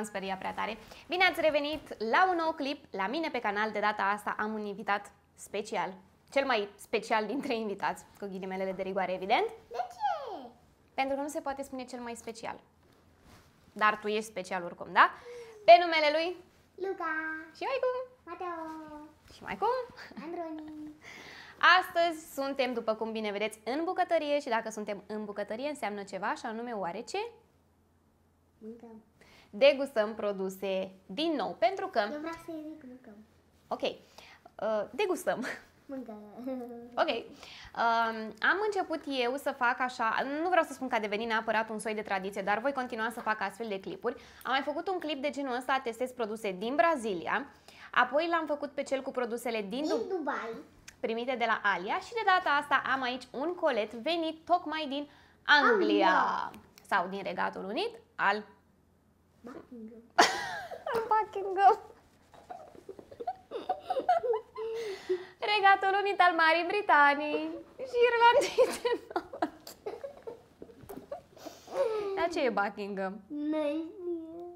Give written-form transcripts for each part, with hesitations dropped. v-am speriat prea tare. Bine ați revenit la un nou clip la mine pe canal. De data asta am un invitat special. Cel mai special dintre invitați, cu ghilimelele de rigoare, evident. De ce? Pentru că nu se poate spune cel mai special. Dar tu ești special oricum, da? Pe numele lui? Luca. Și mai cum? Mateo. Și mai cum? Androni. Astăzi suntem, după cum bine vedeți, în bucătărie și dacă suntem în bucătărie înseamnă ceva și anume oarece? Mâncăm. Degustăm produse din nou, pentru că... Eu vreau să zic mâncăm. Ok. Degustăm. Ok. Am început eu să fac așa, nu vreau să spun că a devenit neapărat un soi de tradiție, dar voi continua să fac astfel de clipuri. Am mai făcut un clip de genul ăsta, testez produse din Brazilia, apoi l-am făcut pe cel cu produsele din Dubai, primite de la Alia și de data asta am aici un colet venit tocmai din Anglia, sau din Regatul Unit al Buckingham. Regatul Unit al Marii Britanii și Irlandei de Nord. Dar ce e Buckingham?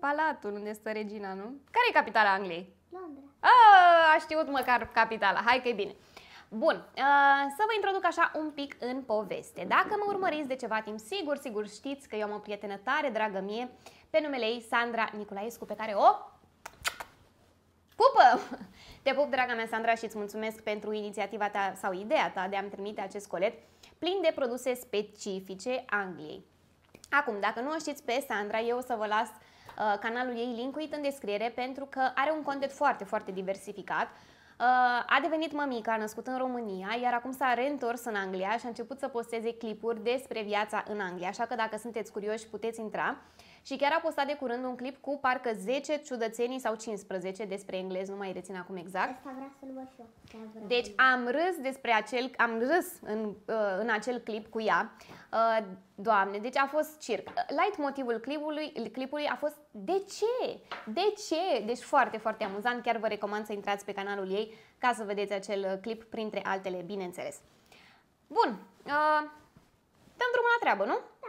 Palatul unde stă regina, nu? Care e capitala Angliei? Londra. A știut măcar capitala, hai că e bine. Bun, să vă introduc așa un pic în poveste. Dacă mă urmăriți de ceva timp, sigur știți că eu am o prietenă tare dragă mie, pe numele ei Sandra Nicolaescu, pe care o... pupă! Te pup, draga mea Sandra, și îți mulțumesc pentru inițiativa ta sau ideea ta de a-mi trimite acest colet plin de produse specifice Angliei. Acum, dacă nu o știți pe Sandra, eu o să vă las canalul ei linkuit în descriere pentru că are un content foarte, foarte diversificat. A devenit mămica, născută în România, iar acum s-a reîntors în Anglia și a început să posteze clipuri despre viața în Anglia, așa că dacă sunteți curioși puteți intra. Și chiar a postat de curând un clip cu parcă 10 ciudățenii sau 15 despre englez, nu mai rețin acum exact. Asta vreau să-l văd și eu. Deci am râs despre acel clip cu ea. Doamne, deci a fost circ. Leitmotivul clipului a fost de ce? De ce? Deci foarte, foarte amuzant. Chiar vă recomand să intrați pe canalul ei ca să vedeți acel clip printre altele, bineînțeles. Bun, dăm drumul la treabă, nu? Da.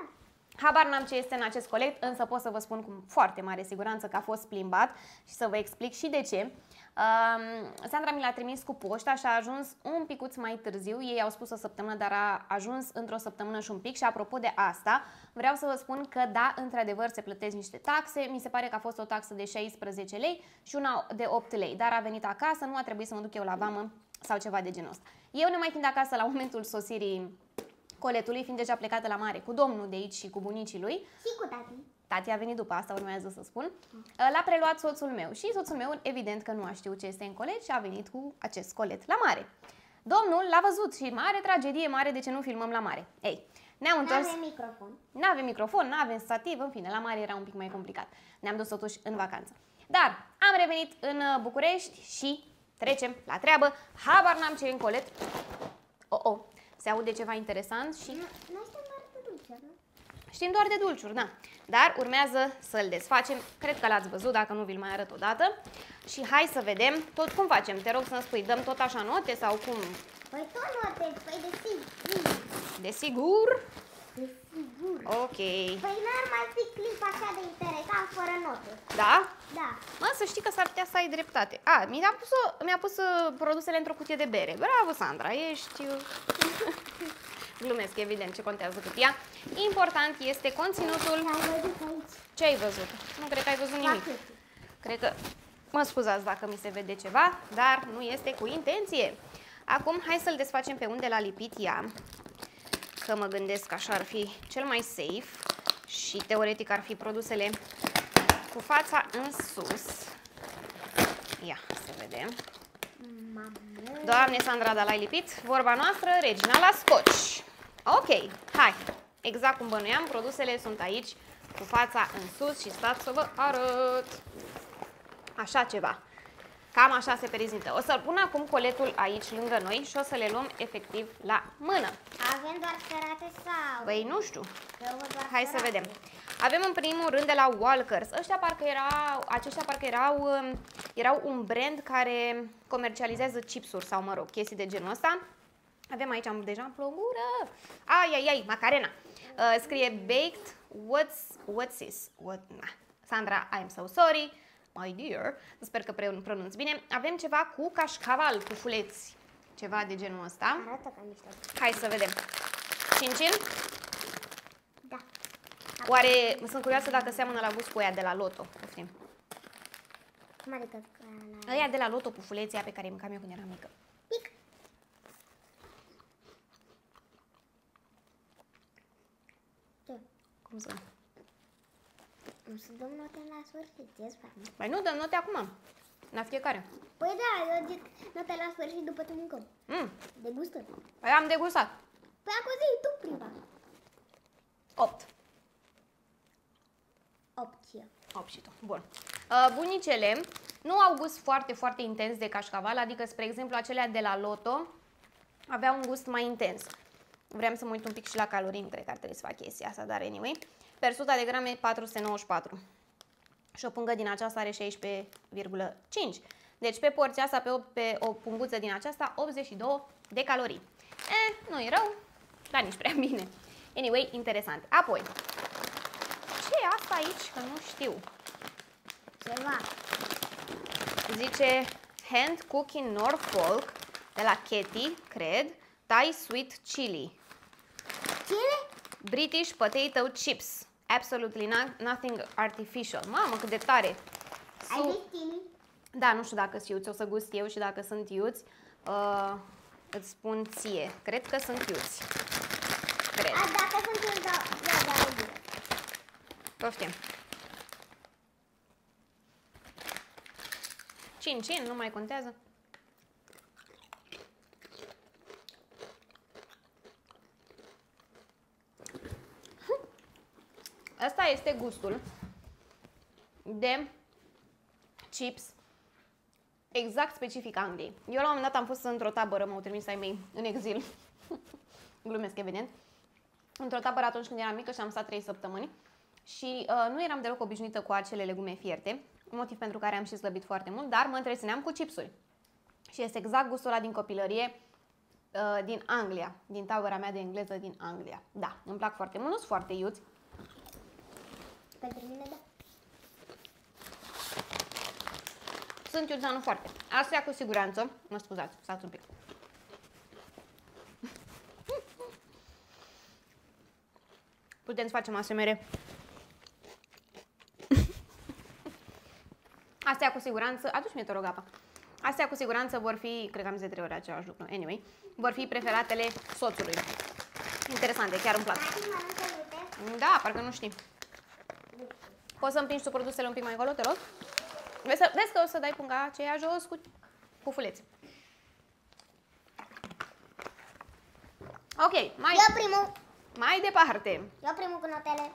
Habar n-am ce este în acest colet, însă pot să vă spun cu foarte mare siguranță că a fost plimbat și să vă explic și de ce. Sandra mi l-a trimis cu poșta și a ajuns un picuț mai târziu. Ei au spus o săptămână, dar a ajuns într-o săptămână și un pic. Și apropo de asta, vreau să vă spun că da, într-adevăr se plătesc niște taxe. Mi se pare că a fost o taxă de 16 lei și una de 8 lei, dar a venit acasă, nu a trebuit să mă duc eu la vamă sau ceva de genul ăsta. Eu ne mai fiind acasă la momentul sosirii coletului, fiind deja plecată la mare cu domnul de aici și cu bunicii lui. Și cu tati. Tati a venit după asta, urmează să spun. L-a preluat soțul meu și soțul meu evident că nu a știut ce este în colet și a venit cu acest colet la mare. Domnul l-a văzut și mare tragedie, mare, de ce nu filmăm la mare? Ei, ne-am întors. N-avem microfon. N-avem microfon, n-avem stativ, în fine, la mare era un pic mai complicat. Ne-am dus totuși în vacanță. Dar am revenit în București și trecem la treabă. Habar n-am ce e în colet. Oh. Se aude ceva interesant și... Noi știm doar de dulciuri, nu? Știm doar de dulciuri, da. Dar urmează să-l desfacem. Cred că l-ați văzut, dacă nu vi-l mai arăt o dată. Și hai să vedem tot cum facem. Te rog să-mi spui, dăm tot așa note sau cum? Păi tot note, păi desigur. Desigur? Desigur. Ok. Păi n-ar mai fi clip așa de interesant fără note. Da? Da. Mă, să știi că s-ar putea să ai dreptate. A, mi-a pus produsele într-o cutie de bere. Bravo, Sandra, ești... Glumesc, evident, ce contează cutia. Important este conținutul... Ce ai văzut? Nu cred că ai văzut nimic. Cred că... Mă scuzați dacă mi se vede ceva, dar nu este cu intenție. Acum, hai să-l desfacem pe unde l-a lipit ea. Că mă gândesc că așa ar fi cel mai safe și teoretic ar fi produsele cu fața în sus. Ia, să vedem. Doamne, Sandra, dar l-ai lipit? Vorba noastră, regina la scoci. Ok, hai. Exact cum bănuiam, produsele sunt aici cu fața în sus și stați să vă arăt. Așa ceva. Cam așa se prezintă. O să-l pun acum coletul aici lângă noi și o să le luăm efectiv la mână. Avem doar cărate sau? Băi, nu știu. Hai să vedem. Avem în primul rând de la Walkers. Aceștia parcă erau un brand care comercializează chipsuri sau, mă rog, chestii de genul ăsta. Avem aici, am deja în gură. Ai, macarena. Scrie baked, what's this? What, na. Sandra, I'm so sorry, my dear, sper că pronunț bine. Avem ceva cu cașcaval, cu fuleți, ceva de genul ăsta. Arată ca niște. Hai să vedem. Cincin? Da. Oare, sunt curioasă dacă seamănă la gust cu aia de la Loto. Poftim. Cum adică? Aia de la Loto cu fuleția pe care mâncam eu când eram mică. Pic. Ce? Cum să? Nu să dăm note la sfârșit, e spune. Păi nu, dăm note acum, la fiecare. Păi da, eu zic note la sfârșit după ce mâncăm. Degustă. Păi am degustat. Păi acum zi tu prima. 8. 8 și eu. 8 și tu, bun. Bunicele nu au gust foarte, foarte intens de cașcaval, adică, spre exemplu, acelea de la Loto aveau un gust mai intens. Vreau să mă uit un pic și la calorii, cred că ar trebui să fac chestia asta, dar anyway. Per 100 de grame 494 și o pungă din aceasta are 16,5. Deci pe porția asta, pe o punguță din aceasta, 82 de calorii. Nu-i rău, dar nici prea bine. Anyway, interesant. Apoi, ce e asta aici? Că nu știu. Ceva. Zice Hand Cooking Norfolk de la Katie, cred. Thai Sweet Chili. Chili? British Potato Chips. Absolutely nothing artificial. Mamă, cât de tare! Ai gustit? Da, nu știu dacă sunt iuți. O să gust eu și dacă sunt iuți, îți spun ție. Cred că sunt iuți. Cred. A, dacă sunt iuți, da, da. Poftim. Cin, nu mai contează. Asta este gustul de chips exact specific Angliei. Eu la un moment dat am fost într-o tabără, m-au trimis ai mei în exil, glumesc evident, într-o tabără atunci când eram mică și am stat 3 săptămâni și nu eram deloc obișnuită cu acele legume fierte, motiv pentru care am și slăbit foarte mult, dar mă întrețineam cu chipsuri. Și este exact gustul ăla din copilărie, din Anglia, din tabăra mea de engleză din Anglia. Da, îmi plac foarte mult, nu sunt foarte iuți. Pentru mine, da. Sunt iuți, dar nu foarte. Astea cu siguranță, mă scuzați, stați un pic. Putem să facem ASMR. Astea cu siguranță, aduci-mi te rog apa. Astea cu siguranță vor fi, cred că am zis de 3 ori același lucru, anyway, vor fi preferatele soțului. Interesante, chiar îmi plac. Da, parcă nu știi. Poți să împingi tu produsele un pic mai acolo, te rog? Vezi că o să dai punga aceea jos cu fuleți. Ok, mai... Eu primul. Mai departe. Eu primul cu notele.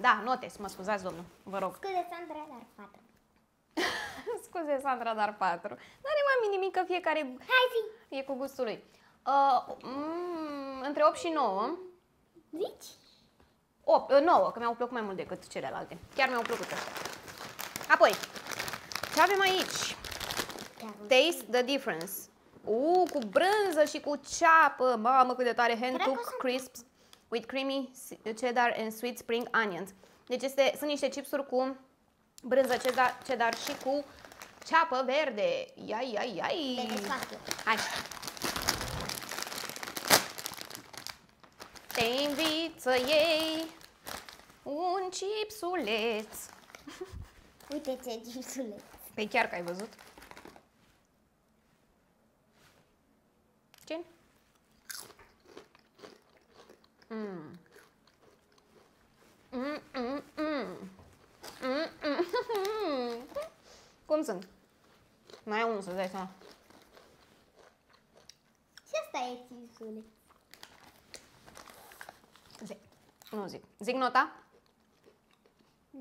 Da, note, mă scuzați, domnul, vă rog. Scuze, Sandra, dar 4. Scuze, Sandra, dar 4. N-are mai nimic, că fiecare... Hai zi! E cu gustul lui. Între 8 și 9. Zici? 9, că mi-au plăcut mai mult decât celelalte. Chiar mi-au plăcut așa. Apoi, ce avem aici? Taste the difference. Cu brânză și cu ceapă. Mamă, cât de tare. Hand cooked crisps with creamy cheddar and sweet spring onions. Deci sunt niște chipsuri cu brânză, cheddar și cu ceapă verde. Iai. Hai. Te invit să iei un chipsuleț. Uite ce chipsuleț. Păi chiar că ai văzut. Cine? Cum sunt? Mai unul să-ți dai seama. Și asta e chipsuleț. Nu zic. Zic nota?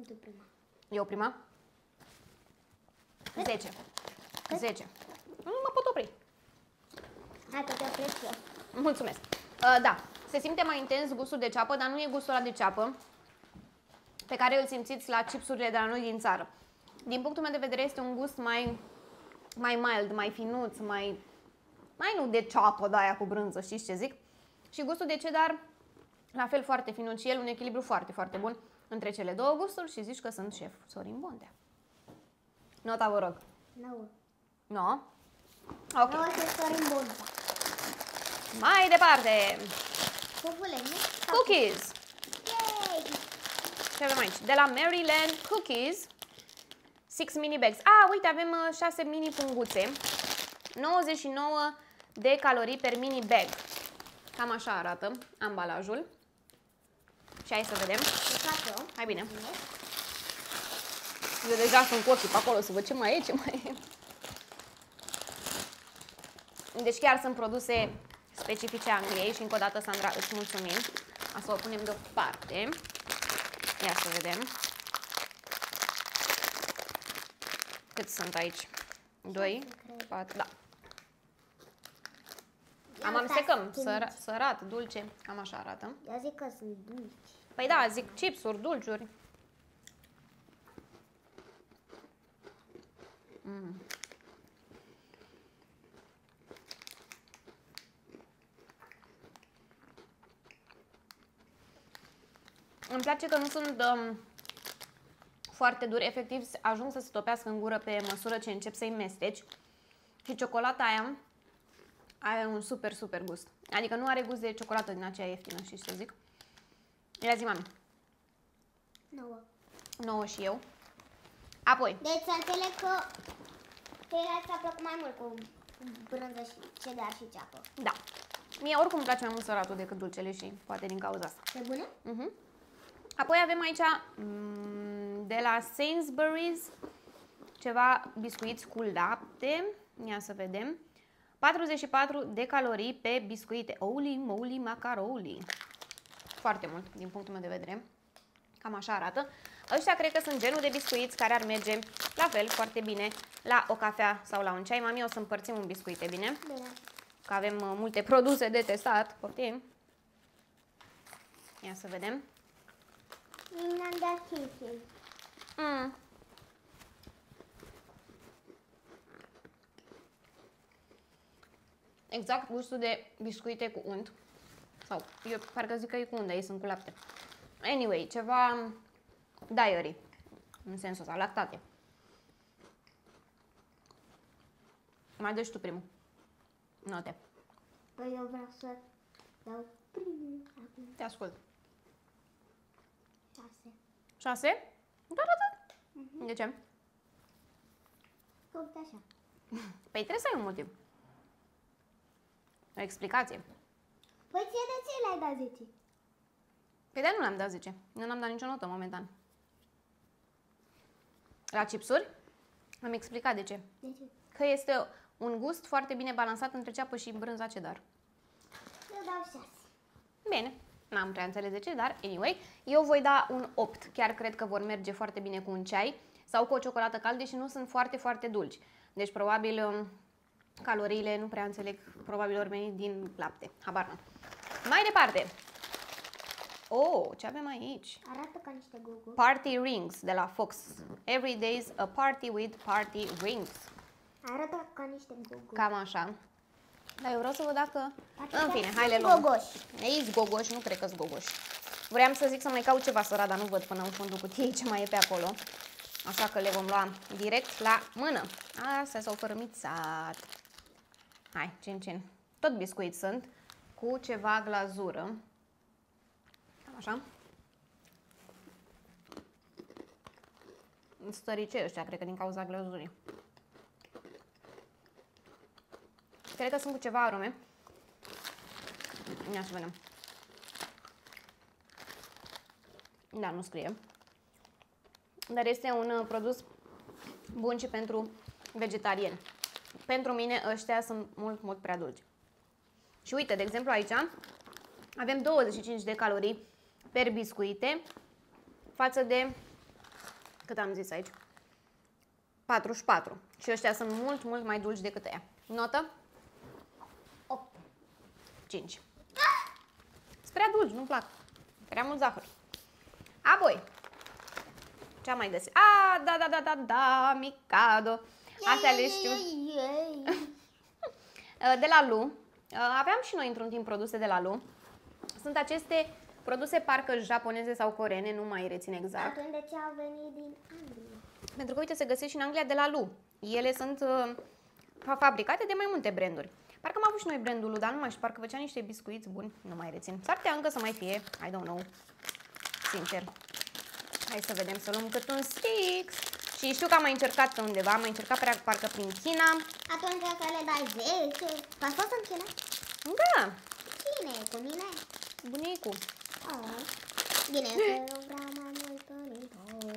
Tu prima. Eu prima? 10. 10. Nu mă pot opri. Hai că te opresc eu. Mulțumesc. Da, se simte mai intens gustul de ceapă, dar nu e gustul ăla de ceapă pe care îl simțiți la chipsurile de la noi din țară. Din punctul meu de vedere este un gust mai mild, mai finuț, mai nu de ceapă de aia cu brânză, știți ce zic? Și gustul de cheddar, la fel foarte finuț și el, un echilibru foarte, foarte bun între cele două gusturi și zici că sunt șef Sorin Bondea. Nota, vă rog. 9. No? Ok. 9 este Sorin Bondea. Mai departe. Cookies. Yay! Ce avem aici? De la Maryland Cookies. 6 mini bags. Ah, uite, avem 6 mini punguțe. 99 de calorii per mini bag. Cam așa arată ambalajul. Și hai să vedem. Hai bine. Eu deja sunt cu ochii pe acolo să văd ce mai e, ce mai e. Deci chiar sunt produse specifice Angliei și încă o dată, Sandra, îți mulțumim. A să o punem deoparte. Ia să vedem. Cât sunt aici? 2, 4, da. Am amestecăm, sărat, dulce, cam așa arată. Eu zic că sunt dulci. Păi da, zic chipsuri, dulciuri. Mm. Îmi place că nu sunt foarte duri, efectiv ajung să se topească în gură pe măsură ce încep să-i mesteci. Și ciocolata aia are un super, super gust. Adică nu are gust de ciocolată din aceea ieftină, știi ce zic? Ia zi, mami. 9. 9 și eu. Apoi. Deci să înțeleg că tăierea ți-a plăcut mai mult cu brânză și cheddar și ceapă. Da. Mie oricum îmi place mai mult săratul decât dulcele și poate din cauza asta. Pe bune? Mhm. Apoi avem aici de la Sainsbury's ceva biscuiți cu lapte. Ia să vedem. 44 de calorii pe biscuite. Holy moly macaroli. Foarte mult, din punctul meu de vedere. Cam așa arată. Ăștia cred că sunt genul de biscuiți care ar merge la fel foarte bine la o cafea sau la un ceai. Mami, o să împărțim un biscuit, bine? Bine. Că avem multe produse de testat. Poftim. Ia să vedem. Mi-am dat 5. Exact gustul de biscuite cu unt. Sau, eu parcă zic că e cu unt, dar ei sunt cu lapte. Anyway, ceva dairy, în sensul ăsta, lactate. Mai dă și tu primul. Note. Păi eu vreau să dau primul. Te ascult. 6. 6? Doar atât? De ce? Că uite așa. Păi trebuie să ai un motiv. O explicație. Păi ție de ce le-ai dat 10? Păi de-aia nu le-am dat 10. Nu n-am dat nicio notă momentan. La chipsuri am explicat de ce. De ce? Că este un gust foarte bine balansat între ceapă și brânza cheddar. Eu dau 6. Bine. N-am prea înțeles de ce, dar anyway. Eu voi da un 8. Chiar cred că vor merge foarte bine cu un ceai sau cu o ciocolată caldă și nu sunt foarte, foarte dulci. Deci probabil... Caloriile nu prea înțeleg, probabil ori venit din lapte. Habar nu. Mai departe. Oh, ce avem aici? Arată ca niște gogo. Party Rings de la Fox. Every day's a party with party rings. Arată ca niște gogo. Cam așa. Dar eu vreau să văd dacă... În fine, hai le luăm. Gogoși. Aici gogoși, nu cred că-s gogoși. Vreau să zic să mai caut ceva sărat, dar nu văd până în fundul cutiei ce mai e pe acolo. Așa că le vom lua direct la mână. Astea s-au fărâmițat. Hai, cincin. Tot biscuiți sunt, cu ceva glazură. Cam așa. Stăricei ăștia, cred că din cauza glazurii. Cred că sunt cu ceva arome. Ia să vedem. Da, nu scrie. Dar este un produs bun și pentru vegetarieni. Pentru mine ăștia sunt mult, mult prea dulci. Și uite, de exemplu aici avem 25 de calorii per biscuite față de, cât am zis aici, 44. Și ăștia sunt mult, mult mai dulci decât ea. Notă? 8. 5. Sunt prea dulci, nu-mi plac. Prea mult zahăr. Apoi, ce am mai găsit? Ah, da, da, da, da, da, Micado. Astea le știu. De la Lu. Aveam și noi într-un timp produse de la Lu. Sunt aceste Produse parcă japoneze sau coreene, nu mai rețin exact. Atunci de ce au venit din Anglia? Pentru că, uite, se găsesc și în Anglia de la Lu. Ele sunt fabricate de mai multe branduri. Parcă am avut și noi brandul Lu, dar nu mai știu, parcă făcea niște biscuiți buni, nu mai rețin. S-ar putea încă să mai fie, I don't know, sincer. Hai să vedem, să luăm cât un sticks. Și știu că am mai încercat pe undeva, am mai încercat parcă prin China. Atunci să le dai 10. V-ați fost în China? Da. Cine e cu mine? Bunicul. Oh. Bine, eu vreau mai mult în Italia.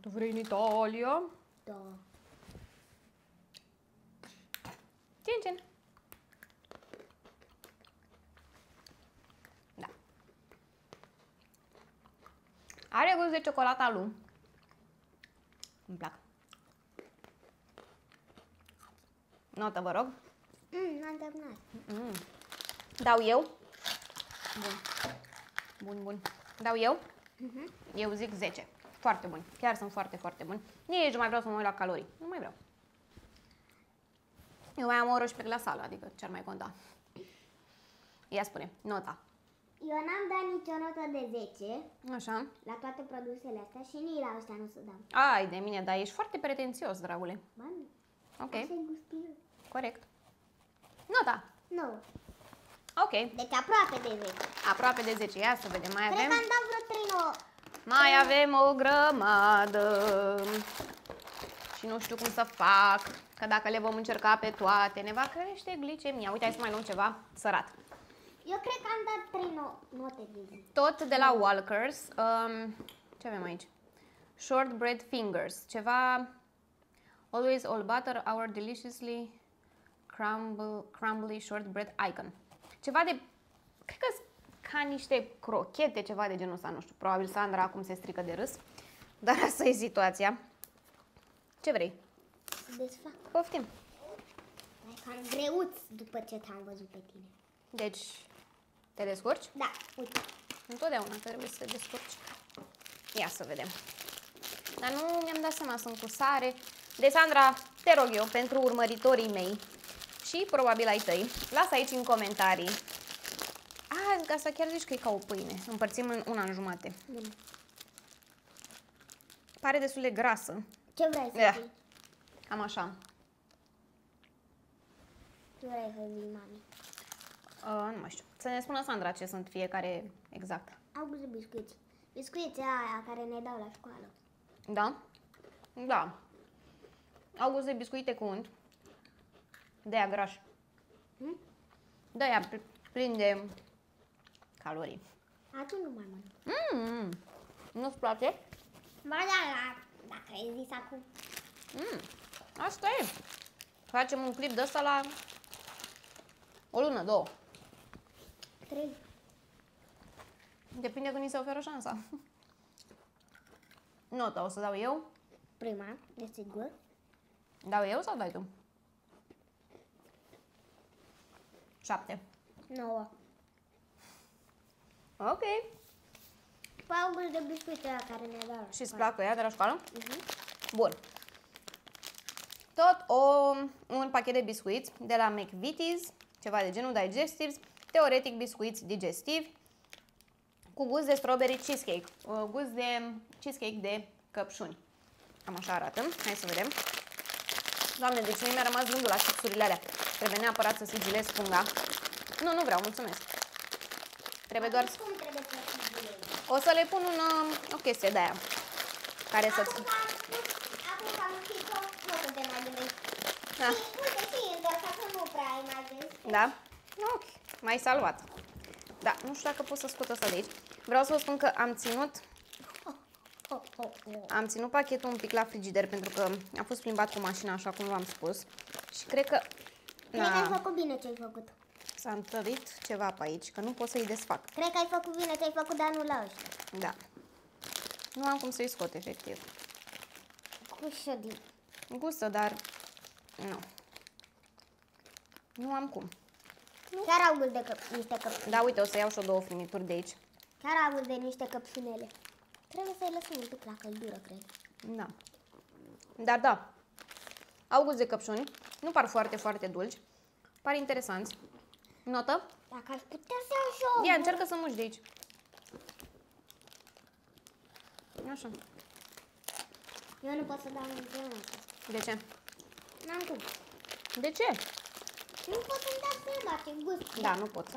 Tu vrei în Italia? Da. Cincin. Da. Are gust de ciocolata Lu. Îmi plac. Notă, vă rog. N-am terminat. Dau eu? Bun. Bun, bun. Dau eu? Eu zic 10. Foarte bun. Chiar sunt foarte, foarte bun. Nici nu mai vreau să mă uit la calorii. Nu mai vreau. Eu mai am o oră și plec la sală, adică ce-ar mai conta? Ia spune, nota. Eu n-am dat nicio notă de 10. Așa. La toate produsele astea și nici la astea nu o să dau. Ai de mine, dar ești foarte pretențios, dragule. Ba nu. Ok. Așa-i gustul. Corect. Nota. 9. Ok. Deci aproape de 10. Aproape de 10. Ia să vedem. Mai avem... Cred că am dat vreo 3-9. Mai avem o grămadă. Și nu știu cum să fac. Că dacă le vom încerca pe toate, ne va crește glicemia. Uite, hai să mai luăm ceva sărat. Eu cred că am dat 3 note de zi. Tot de la Walkers. Ce avem aici? Shortbread fingers. Ceva... Always all butter, our deliciously crumbly shortbread icon. Ceva de... Cred că ca niște crochete, ceva de genul ăsta, nu știu. Probabil Sandra acum se strică de râs. Dar asta e situația. Ce vrei? Desfac. Poftim. Mai cam greuț după ce te-am văzut pe tine. Deci, te descurci? Da, uite. Întotdeauna trebuie să te descurci. Ia să vedem. Dar nu mi-am dat seama, sunt cu sare. Deci, Sandra, te rog eu, pentru urmăritorii mei și probabil ai tăi, lasă aici în comentarii. A, asta chiar zici că e ca o pâine. Împărțim în 1,5. Bine. Pare destul de grasă. Ce vrei să zici? Cam așa. Ce vrei să zici, mami? Nu mai știu. Să ne spună Sandra ce sunt fiecare exact. Au gust de biscuiți. Biscuiții aia care ne dau la școală. Da? Da. Au gust de biscuite cu unt. De-aia graș. De-aia plin de calorii. Atunci nu mai mănânc. Nu-ți place? Ba da, dacă ai zis acum. Asta e. Facem un clip de ăsta la o lună, două. 3. Depinde când ni se oferă șansa. Nota o să dau eu. Prima, desigur. Dau eu sau dai tu? 7. 9. Ok. Paugul de biscuite care ne dau. Și îți placă ea de la școală? Bun. Tot un pachet de biscuiți de la McVitie's, ceva de genul Digestives, teoretic biscuiți digestivi cu gust de strawberry cheesecake, gust de cheesecake de căpșuni. Cam așa arată. Hai să vedem. Doamne, deci nu mi-a rămas gândul la chipsurile alea. Trebuie neapărat să sigilez punga. Nu, nu vreau, mulțumesc. Trebuie doar... Cum trebuie să sigilez? O să le pun o chestie de aia. Care să-ți... Da. Da? Ok, m-ai salvat. Da, nu știu dacă pot să scot asta de aici. Vreau să vă spun că am ținut pachetul un pic la frigider pentru că a fost plimbat cu mașina, așa cum v-am spus. Și cred că... Cred că ai făcut bine ce ai făcut. S-a întărit ceva pe aici, că nu pot să-i desfac. Cred că ai făcut bine ce ai făcut, dar nu la ăștia. Da. Nu am cum să-i scot, efectiv. Gustă, dar... Nu. Nu am cum. Chiar au gust de niște căpșune. Da, uite, o să iau și două frimituri de aici. Chiar au gust de niște căpșunele. Trebuie să-i lăsăm un pic la căldură, cred. Da. Dar da, au gust de căpșuni. Nu par foarte, foarte dulci. Par interesanți. Notă? Dacă aș putea să iau și o... Ia, încearcă să muși de aici. Așa. Eu nu pot să dau împreună. De ce? N-am cum. De ce? Nu pot să-mi dau seama ce gust. Da, nu pot.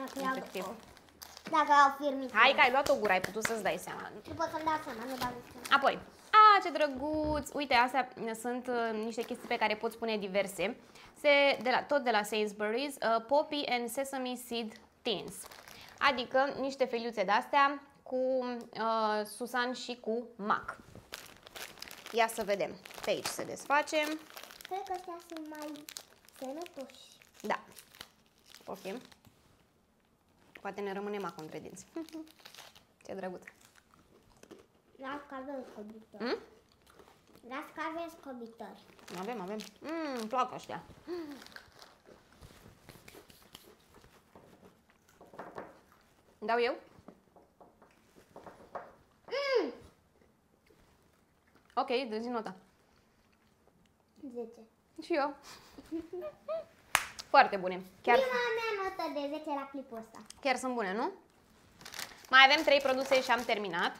Dacă au firmit. Hai că ai luat o gură, ai putut să-ți dai seama. Nu pot să-mi dau seama, nu dau seama. Apoi. A, ce drăguț! Uite, astea sunt niște chestii pe care poți pune diverse. Tot de la Sainsbury's, Poppy and Sesame Seed Tins. Adică niște feliuțe de-astea cu susan și cu mac. Ia să vedem. Pe aici se desfacem. Cred că astea sunt mai sănătoși. Da. Poftim. Poate ne rămâne macul între dinți. Ce drăguț! Las că avem scobitori. Las că avem scobitori. Avem, avem. Îmi plac ăștia. Dau eu? Ok, dă-ți nota. 10. Și eu. Foarte bune. Chiar... Prima mea notă de 10 la clipul ăsta. Chiar sunt bune, nu? Mai avem 3 produse și am terminat.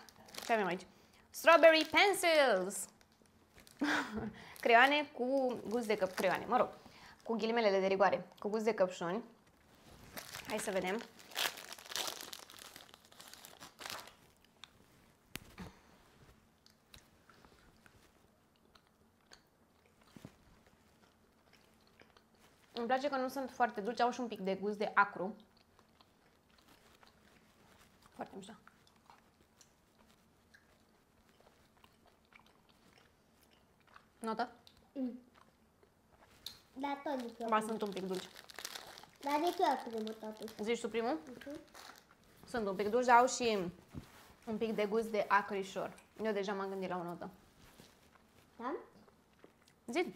Ce avem aici? Strawberry pencils! Creioane cu gust de căpșuni. Creioane, mă rog, cu ghilimelele de rigoare. Cu gust de căpșuni. Hai să vedem. Îmi place că nu sunt foarte dulci, au și un pic de gust de acru. Foarte mișto. Notă? Da, tot de primul. Sunt un pic dulci. Dar de ce eu primul totuși? Zici tu primul? Sunt un pic dulci, dar au și un pic de gust de acrișor. Eu deja m-am gândit la o notă. Da? Zici?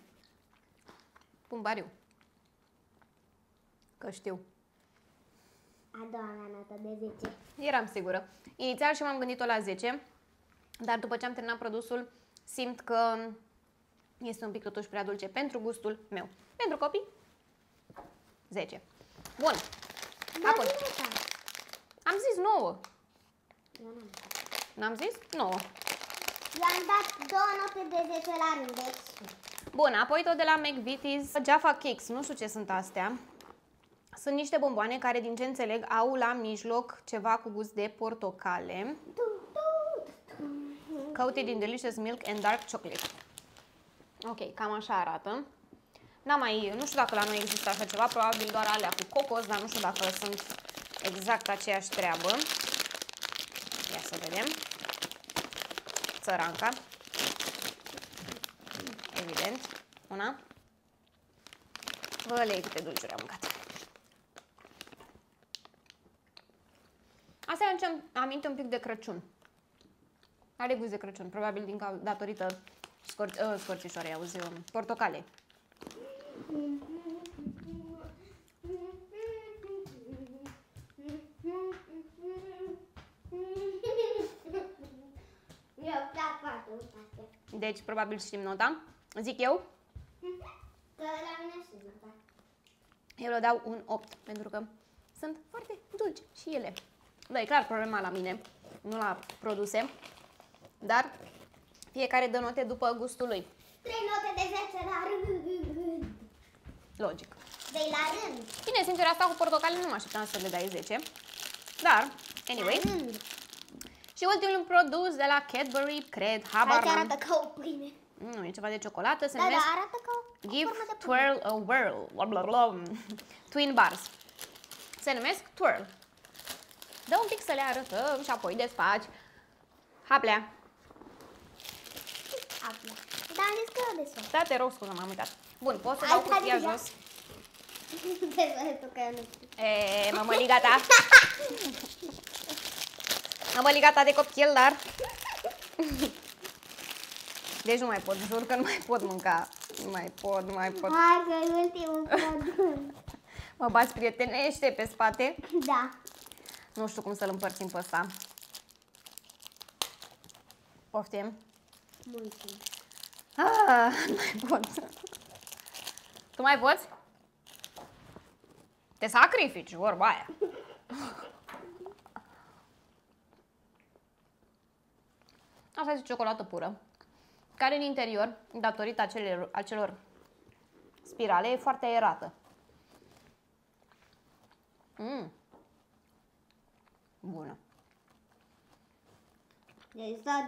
Pun bariu. Că știu. A doua mea notă de 10. Eram sigură. Inițial și m-am gândit-o la 10, dar după ce am terminat produsul, simt că este un pic totuși prea dulce pentru gustul meu. Pentru copii, 10. Bun. Acum. Am zis 9. N-am zis? 9. I-am dat 2 note de 10 la rând. Bun, apoi tot de la McVitie's, Jaffa Kicks. Nu știu ce sunt astea. Sunt niște bomboane care, din ce înțeleg, au la mijloc ceva cu gust de portocale. Coated in delicious milk and dark chocolate. Ok, cam așa arată. Nu știu dacă la noi există așa ceva, probabil doar alea cu cocos, dar nu știu dacă sunt exact aceeași treabă. Ia să vedem. Țăranca. Evident. Una. Bălei, câte dulciuri am mâncat. Asta îmi aminte un pic de Crăciun. Are gust de Crăciun, probabil datorită scorțișoarei, auzi, portocale. Deci, probabil știm nota. Zic eu? Că la mine știm nota. Eu le dau un 8, pentru că sunt foarte dulci și ele. Da, e clar problema la mine, nu la produse, dar fiecare dă note după gustul lui. 3 note de 10 la rând. Logic. Deci la rând. Bine, sincer, asta cu portocale nu mă așteptam să le dai 10, dar, anyway. Și ultimul produs de la Cadbury, cred, habar n-am. Arată ca o pâine. Nu, e ceva de ciocolată, se numesc arată ca o Give Twirl a Whirl. Twin Bars. Se numesc Twirl. Dă un pic să le arătăm și apoi desfaci. Haplea. Haplea. Dar am zis că eu desfac. Da, te rog, scuze, m-am uitat. Bun, poți să dau cutia jos? Eee, mămăliga ta. Mămăliga ta de copil, dar... Deci nu mai pot, jur că nu mai pot mânca. Nu mai pot. Hai că e ultimul produs. Mă bați prietenește pe spate? Da. Nu știu cum să-l împărțim pe ăsta. Poftim? Mulțumim. Nu mai pot. Tu mai poți? Te sacrifici, vorba aia. Asta este ciocolată pură, care în interior, datorită acelor spirale, e foarte aerată. Bună. Deci da,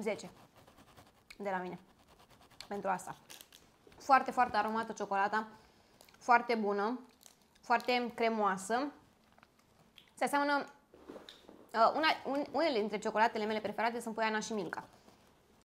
10 de la mine pentru asta. Foarte, foarte aromată ciocolata, foarte bună, foarte cremoasă. Se aseamănă, unele dintre ciocolatele mele preferate sunt Poiana și Milka.